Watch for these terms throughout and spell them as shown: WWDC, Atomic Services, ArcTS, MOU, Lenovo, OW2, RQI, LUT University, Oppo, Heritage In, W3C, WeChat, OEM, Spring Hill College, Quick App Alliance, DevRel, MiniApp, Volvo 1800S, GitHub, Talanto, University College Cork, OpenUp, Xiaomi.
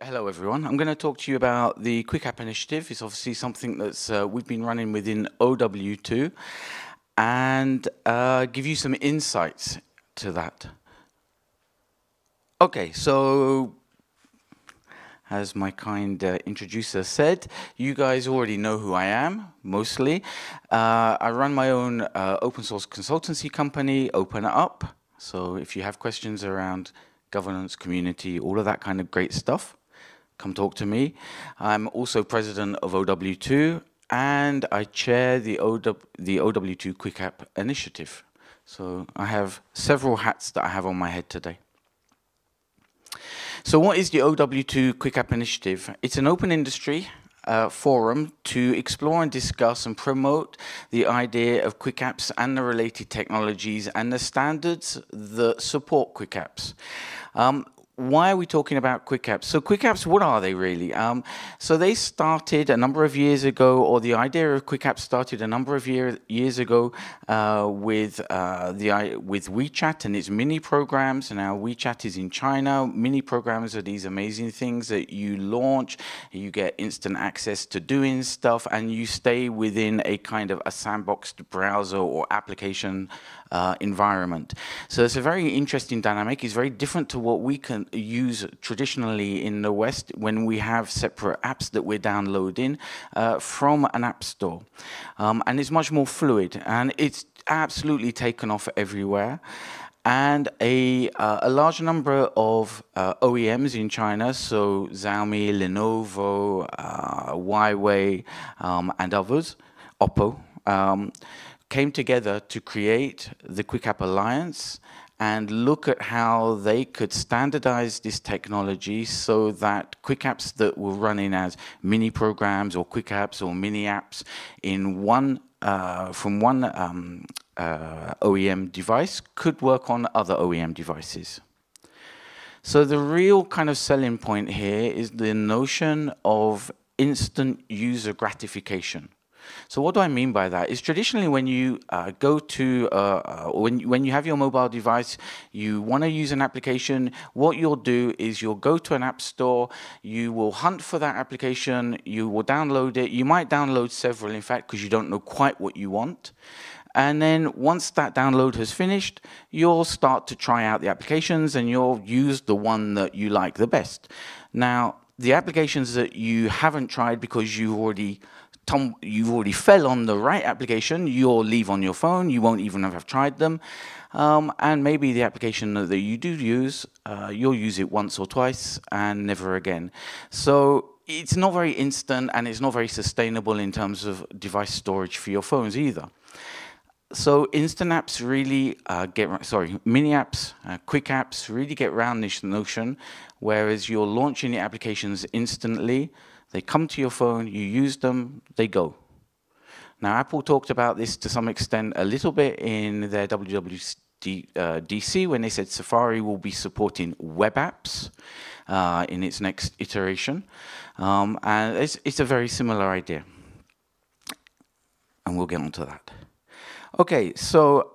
Hello everyone, I'm going to talk to you about the Quick App initiative. It's obviously something that's we've been running within OW2 and give you some insights to that. Okay, so as my kind introducer said, you guys already know who I am, mostly. I run my own open source consultancy company, OpenUp. So if you have questions around governance, community, all of that kind of great stuff, come talk to me. I'm also president of OW2, and I chair the OW2 Quick App Initiative. So I have several hats that I have on my head today. So what is the OW2 Quick App Initiative? It's an open industry forum to explore and discuss and promote the idea of quick apps and the related technologies and the standards that support quick apps. Why are we talking about quick apps? So quick apps, what are they really? So they started a number of years ago, or the idea of quick apps started a number of years ago with WeChat and its mini programs. Now WeChat is in China. Mini programs are these amazing things that you launch, you get instant access to doing stuff, and you stay within a kind of a sandboxed browser or application environment. So it's a very interesting dynamic. It's very different to what we can use traditionally in the West when we have separate apps that we're downloading from an app store. And it's much more fluid, and it's absolutely taken off everywhere. And a large number of OEMs in China, so Xiaomi, Lenovo, Huawei, and others, Oppo, came together to create the Quick App Alliance and look at how they could standardize this technology so that quick apps that were running as mini programs or quick apps or mini apps in one from one OEM device could work on other OEM devices. So the real kind of selling point here is the notion of instant user gratification. So what do I mean by that? Is traditionally when you go to, when you have your mobile device, you want to use an application, what you'll do is you'll go to an app store, you will hunt for that application, you will download it, you might download several in fact because you don't know quite what you want. And then once that download has finished, you'll start to try out the applications and you'll use the one that you like the best. Now, the applications that you haven't tried because you've already fell on the right application, you'll leave on your phone, you won't even have tried them. And maybe the application that you do use, you'll use it once or twice and never again. So it's not very instant and it's not very sustainable in terms of device storage for your phones either. So instant apps really quick apps really get around this notion, whereas you're launching the applications instantly. They come to your phone, you use them, they go. Now, Apple talked about this to some extent a little bit in their WWDC when they said Safari will be supporting web apps in its next iteration. And it's a very similar idea. And we'll get onto that. Okay, so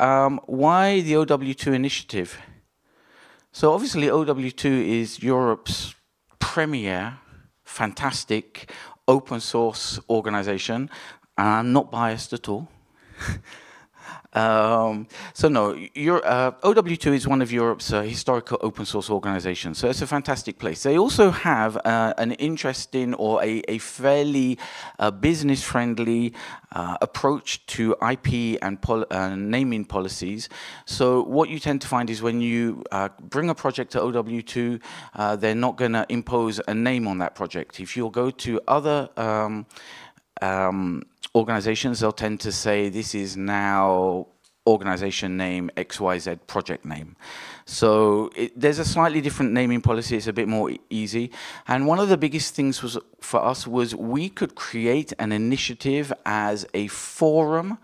why the OW2 initiative? So obviously OW2 is Europe's premier fantastic open source organization, and I'm not biased at all. So no, OW2 is one of Europe's historical open source organizations, so it's a fantastic place. They also have an interesting or a fairly business-friendly approach to IP and naming policies. So what you tend to find is when you bring a project to OW2, they're not going to impose a name on that project. If you'll go to other organizations, they'll tend to say this is now organization name XYZ project name. So there's a slightly different naming policy. It's a bit more easy. And one of the biggest things was for us was we could create an initiative as a forum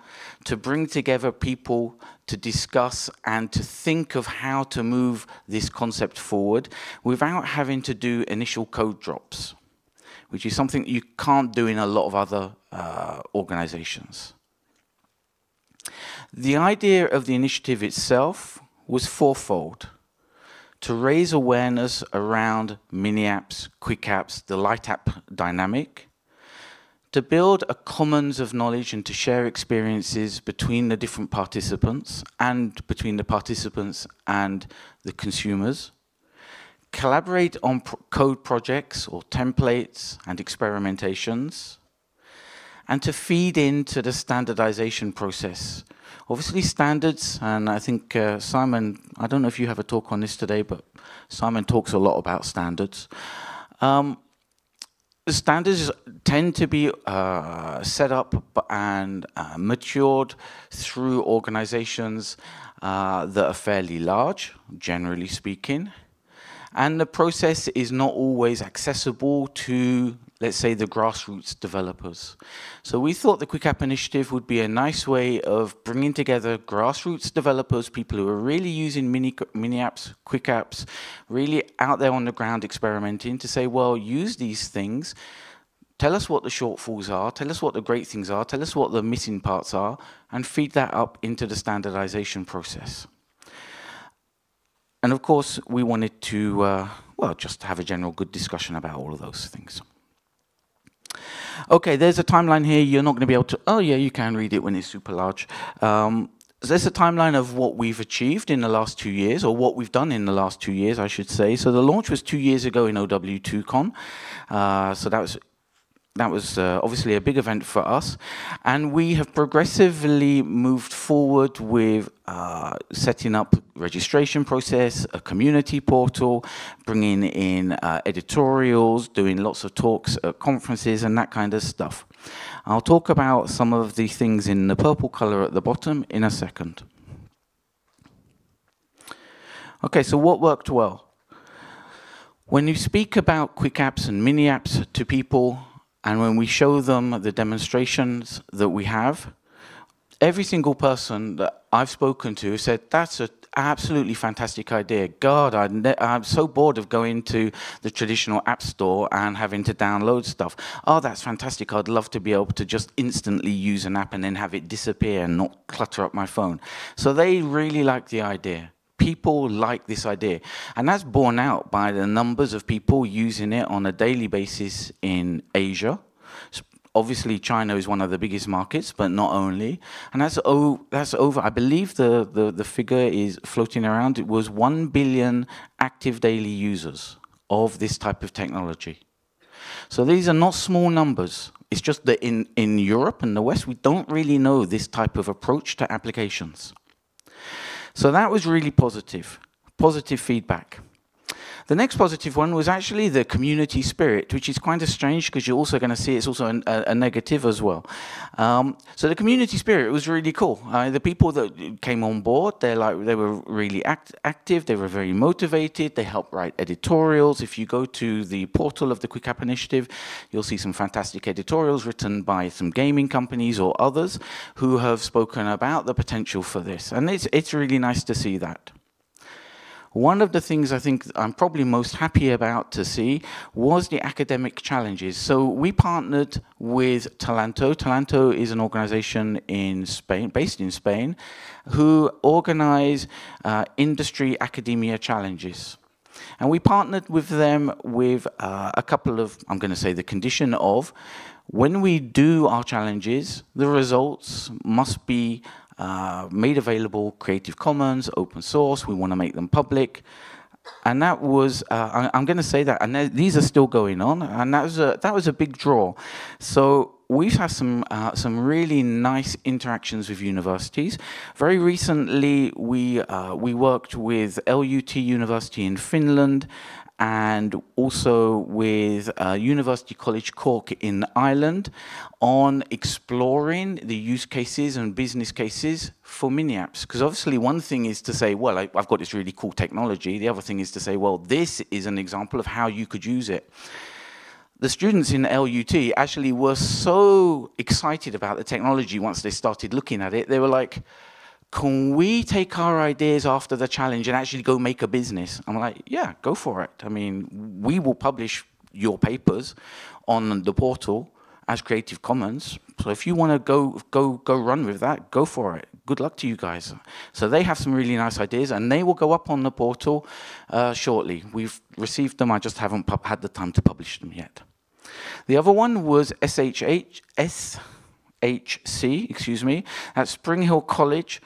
to bring together people to discuss and to think of how to move this concept forward without having to do initial code drops, which is something you can't do in a lot of other organizations. The idea of the initiative itself was fourfold. to raise awareness around MiniApps, Quick Apps, the Light App dynamic, to build a commons of knowledge and to share experiences between the different participants and between the participants and the consumers, collaborate on code projects or templates and experimentations, and to feed into the standardization process. Obviously standards, and I think Simon, I don't know if you have a talk on this today, but Simon talks a lot about standards. The standards tend to be set up and matured through organizations that are fairly large, generally speaking. And the process is not always accessible to, let's say, the grassroots developers. So we thought the Quick App Initiative would be a nice way of bringing together grassroots developers, people who are really using mini apps, Quick Apps, really out there on the ground experimenting, to say, well, use these things. Tell us what the shortfalls are, tell us what the great things are, tell us what the missing parts are, and feed that up into the standardization process. And of course, we wanted to, well, just have a general good discussion about all of those things. Okay, there's a timeline here. You're not going to be able to, oh yeah, you can read it when it's super large. So there's a timeline of what we've achieved in the last 2 years, or what we've done in the last 2 years, I should say. So the launch was 2 years ago in OW2Con. So that was obviously a big event for us, and we have progressively moved forward with setting up registration process, a community portal, bringing in editorials, doing lots of talks at conferences and that kind of stuff. I'll talk about some of the things in the purple color at the bottom in a second. Okay, so what worked well? When you speak about Quick Apps and Mini Apps to people, and when we show them the demonstrations that we have, every single person that I've spoken to said, that's an absolutely fantastic idea. God, I'm so bored of going to the traditional app store and having to download stuff. Oh, that's fantastic. I'd love to be able to just instantly use an app and then have it disappear and not clutter up my phone. So they really like the idea. People like this idea, and that's borne out by the numbers of people using it on a daily basis in Asia. Obviously, China is one of the biggest markets, but not only. And that's over, I believe the figure is floating around. It was 1 billion active daily users of this type of technology. So these are not small numbers. It's just that in Europe and the West, we don't really know this type of approach to applications. So that was really positive feedback. The next positive one was actually the community spirit, which is kind of strange because you're also going to see it's also a negative as well. So the community spirit was really cool. The people that came on board, they were really active, they were very motivated, they helped write editorials. If you go to the portal of the Quick App Initiative, you'll see some fantastic editorials written by some gaming companies or others who have spoken about the potential for this. And it's really nice to see that. One of the things I think I'm probably most happy about to see was the academic challenges. So we partnered with Talanto. Talanto is an organization in Spain, based in Spain, who organize industry academia challenges. And we partnered with them with a couple of, I'm going to say the condition of, when we do our challenges, the results must be made available, Creative Commons, open source. We want to make them public. And that was, I'm going to say that, and these are still going on, and that was a big draw. So we've had some really nice interactions with universities. Very recently, we worked with LUT University in Finland, and also with University College Cork in Ireland on exploring the use cases and business cases for mini-apps. Because obviously one thing is to say, well, I've got this really cool technology. The other thing is to say, well, this is an example of how you could use it. The students in LUT actually were so excited about the technology once they started looking at it. They were like, can we take our ideas after the challenge and actually go make a business? I'm like, yeah, go for it. I mean, we will publish your papers on the portal as Creative Commons. So if you want to go run with that, go for it. good luck to you guys. So they have some really nice ideas, and they will go up on the portal shortly. We've received them, I just haven't had the time to publish them yet. The other one was SHC, excuse me, at Spring Hill College.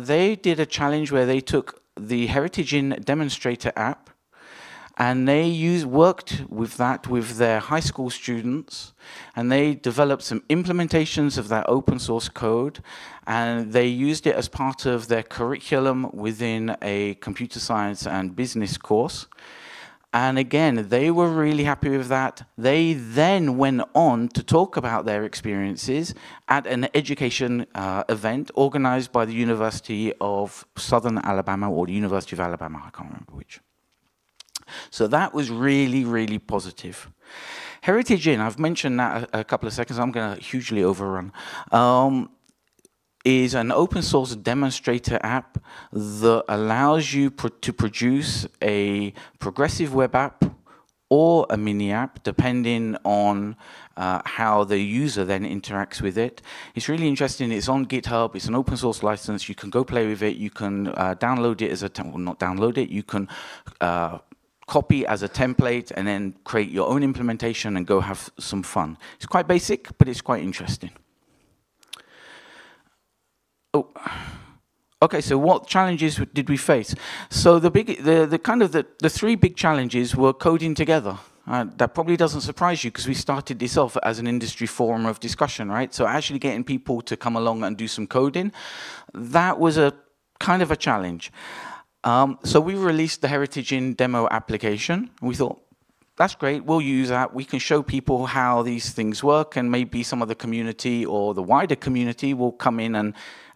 They did a challenge where they took the Heritage In demonstrator app, and they worked with that with their high school students, and they developed some implementations of that open source code, and they used it as part of their curriculum within a computer science and business course. And again, they were really happy with that. They then went on to talk about their experiences at an education event organized by the University of Southern Alabama, or the University of Alabama, I can't remember which. So that was really, really positive. Heritage In, I've mentioned that a couple of seconds, I'm going to hugely overrun, is an open source demonstrator app that allows you to produce a progressive web app or a mini app, depending on how the user then interacts with it. It's really interesting. It's on GitHub. It's an open source license. You can go play with it. You can download it as a template. Well, not download it. You can copy as a template and then create your own implementation and go have some fun. It's quite basic, but it's quite interesting. Oh. Okay, so what challenges did we face? So the three big challenges were coding together. That probably doesn't surprise you, because we started this off as an industry forum of discussion, right? So actually getting people to come along and do some coding, that was a kind of a challenge. So we released the Heritage In demo application. We thought, that's great, we'll use that. We can show people how these things work, and maybe some of the community or the wider community will come in and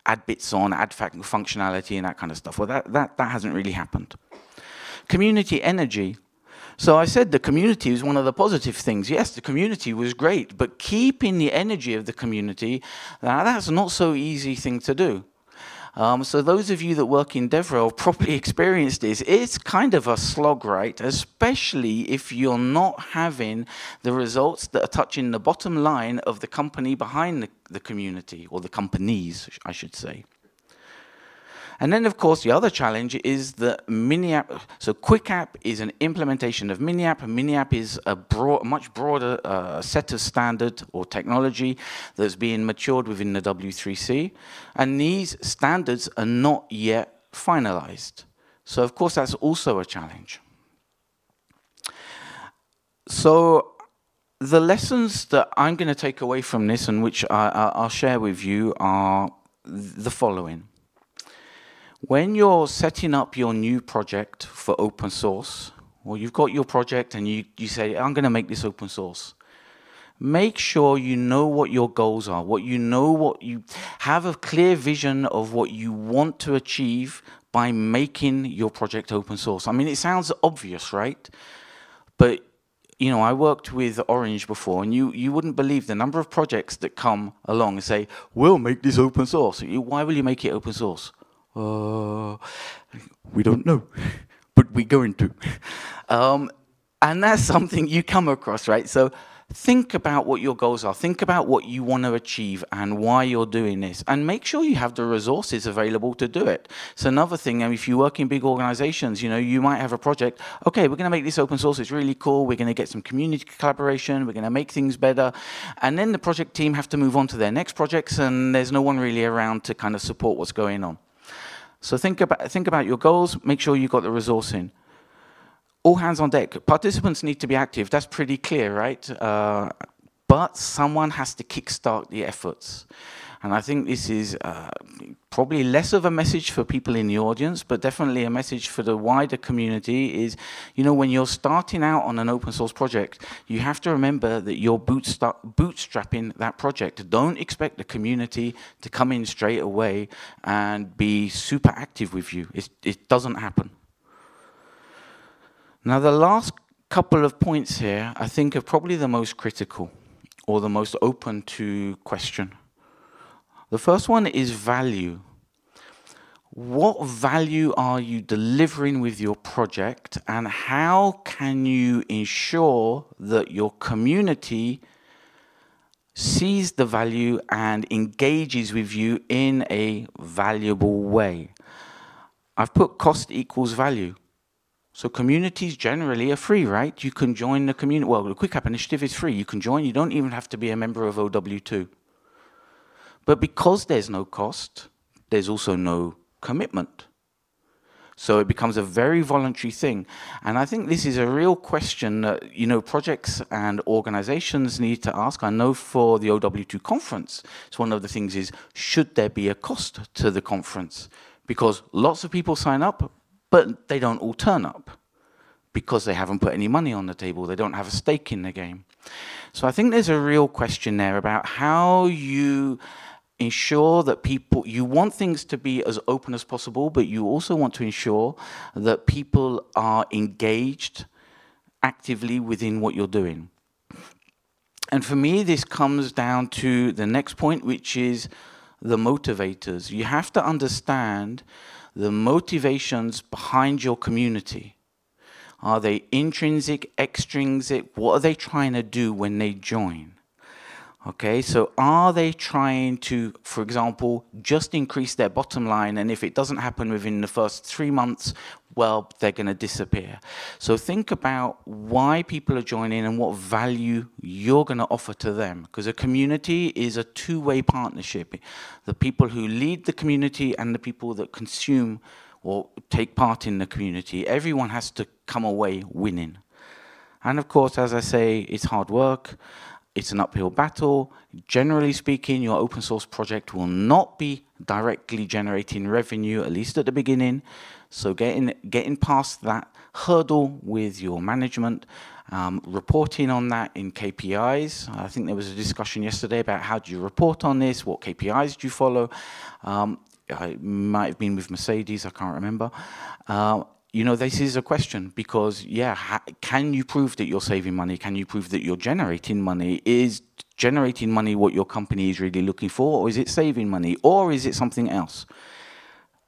add bits on, add functionality and that kind of stuff. Well, that hasn't really happened. Community energy. So I said the community is one of the positive things. Yes, the community was great, but keeping the energy of the community, now that's not so easy thing to do. So those of you that work in DevRel probably experienced this. It's kind of a slog, right? Especially if you're not having the results that are touching the bottom line of the company behind the community, or the companies, I should say. And then, of course, the other challenge is that MiniApp. So Quick App is an implementation of MiniApp. MiniApp is a much broader set of standard or technology that's being matured within the W3C. And these standards are not yet finalized. So, of course, that's also a challenge. So the lessons that I'm going to take away from this, and which I'll share with you, are the following. When you're setting up your new project for open source, or you've got your project and you say, I'm going to make this open source, make sure you know what your goals are, what you have a clear vision of what you want to achieve by making your project open source. I mean, it sounds obvious, right? But you know, I worked with Orange before, and you wouldn't believe the number of projects that come along and say, we'll make this open source. Why will you make it open source? We don't know, but we're going to. And that's something you come across, right? So think about what your goals are. Think about what you want to achieve and why you're doing this. And make sure you have the resources available to do it. So another thing, if you work in big organizations, you might have a project. Okay, we're going to make this open source. It's really cool. We're going to get some community collaboration. We're going to make things better. And then the project team have to move on to their next projects, and there's no one really around to kind of support what's going on. So think about your goals, make sure you've got the resource in. All hands on deck. Participants need to be active. That's pretty clear, right? But someone has to kickstart the efforts. And I think this is probably less of a message for people in the audience, but definitely a message for the wider community is, when you're starting out on an open source project, you have to remember that you're bootstrapping that project. Don't expect the community to come in straight away and be super active with you. It doesn't happen. Now, the last couple of points here, I think, are probably the most critical or the most open to question. The first one is value. What value are you delivering with your project, and how can you ensure that your community sees the value and engages with you in a valuable way. I've put cost equals value. So communities generally are free, right? You can join the community. Well, the Quick App Initiative is free. You can join. You don't even have to be a member of OW2. But because there's no cost, there's also no commitment. So it becomes a very voluntary thing. And I think this is a real question that, you know, projects and organizations need to ask. I know for the OW2 conference, it's one of the things is, should there be a cost to the conference? Because lots of people sign up, but they don't all turn up because they haven't put any money on the table. They don't have a stake in the game. So I think there's a real question there about how you ensure that people, you want things to be as open as possible, but you also want to ensure that people are engaged actively within what you're doing. And for me, this comes down to the next point, which is the motivators. You have to understand the motivations behind your community. Are they intrinsic, extrinsic? What are they trying to do when they join? Okay, so are they trying to, for example, just increase their bottom line, and if it doesn't happen within the first 3 months, well, they're going to disappear. So think about why people are joining and what value you're going to offer to them, because a community is a two-way partnership. The people who lead the community and the people that consume or take part in the community, everyone has to come away winning. And of course, as I say, it's hard work. It's an uphill battle. Generally speaking, your open source project will not be directly generating revenue, at least at the beginning. So getting past that hurdle with your management, reporting on that in KPIs. I think there was a discussion yesterday about how do you report on this, what KPIs do you follow. It might have been with Mercedes, I can't remember. You know, this is a question because, yeah, can you prove that you're saving money? Can you prove that you're generating money? Is generating money what your company is really looking for, or is it saving money, or is it something else?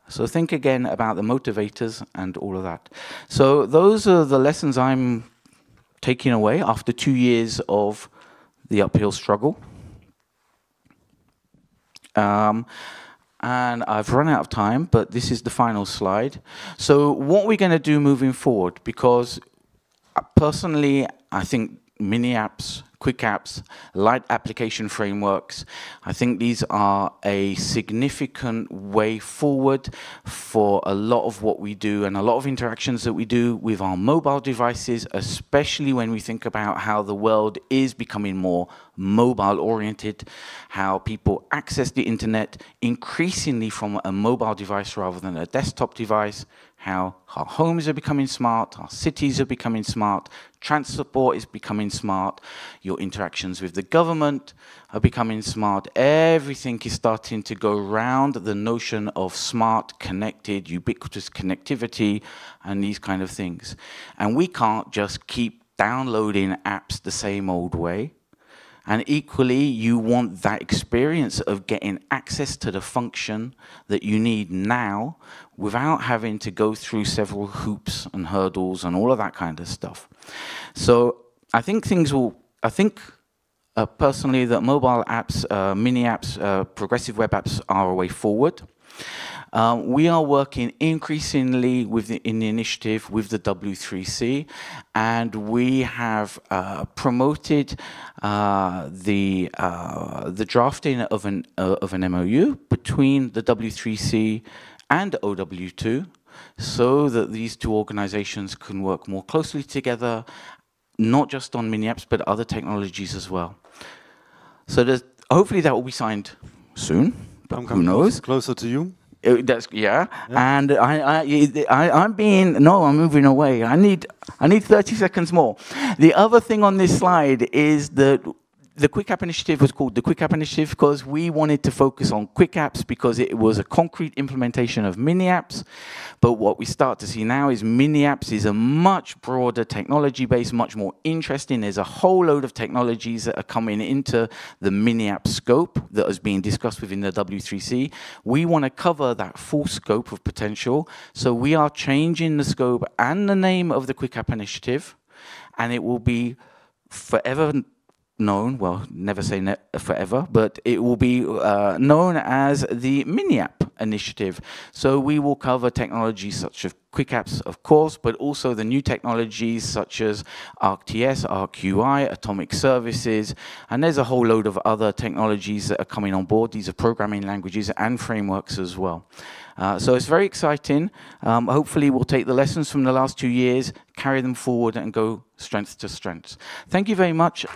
So think again about the motivators and all of that. So those are the lessons I'm taking away after 2 years of the uphill struggle. And I've run out of time, but this is the final slide. So what we're going to do moving forward, because personally, I think mini apps, quick apps, light application frameworks, I think these are a significant way forward for a lot of what we do and a lot of interactions that we do with our mobile devices, especially when we think about how the world is becoming more mobile-oriented, how people access the internet increasingly from a mobile device rather than a desktop device, how our homes are becoming smart, our cities are becoming smart, transport is becoming smart, your interactions with the government are becoming smart. Everything is starting to go round the notion of smart, connected, ubiquitous connectivity and these kind of things. And we can't just keep downloading apps the same old way. And equally, you want that experience of getting access to the function that you need now without having to go through several hoops and hurdles and all of that kind of stuff. So I think things will, I think personally that mobile apps, mini apps, progressive web apps are a way forward. We are working increasingly in the initiative with the W3C, and we have promoted the drafting of an MOU between the W3C and OW2, so that these two organizations can work more closely together, not just on mini-apps, but other technologies as well. So there's, hopefully that will be signed soon. Who knows? Closer to you. That's, yeah. Yeah. And I'm being, no, I'm moving away. I need 30 seconds more. The other thing on this slide is that the Quick App Initiative was called the Quick App Initiative because we wanted to focus on quick apps because it was a concrete implementation of mini apps. But what we start to see now is mini apps is a much broader technology base, much more interesting. There's a whole load of technologies that are coming into the mini app scope that is being discussed within the W3C. We want to cover that full scope of potential. So we are changing the scope and the name of the Quick App Initiative, and it will be forever known, well, never say forever, but it will be known as the MiniApp initiative. So we will cover technologies such as Quick Apps, of course, but also the new technologies such as ArcTS, RQI, Atomic Services, and there's a whole load of other technologies that are coming on board. These are programming languages and frameworks as well. So it's very exciting. Hopefully we'll take the lessons from the last 2 years, carry them forward, and go strength to strength. Thank you very much.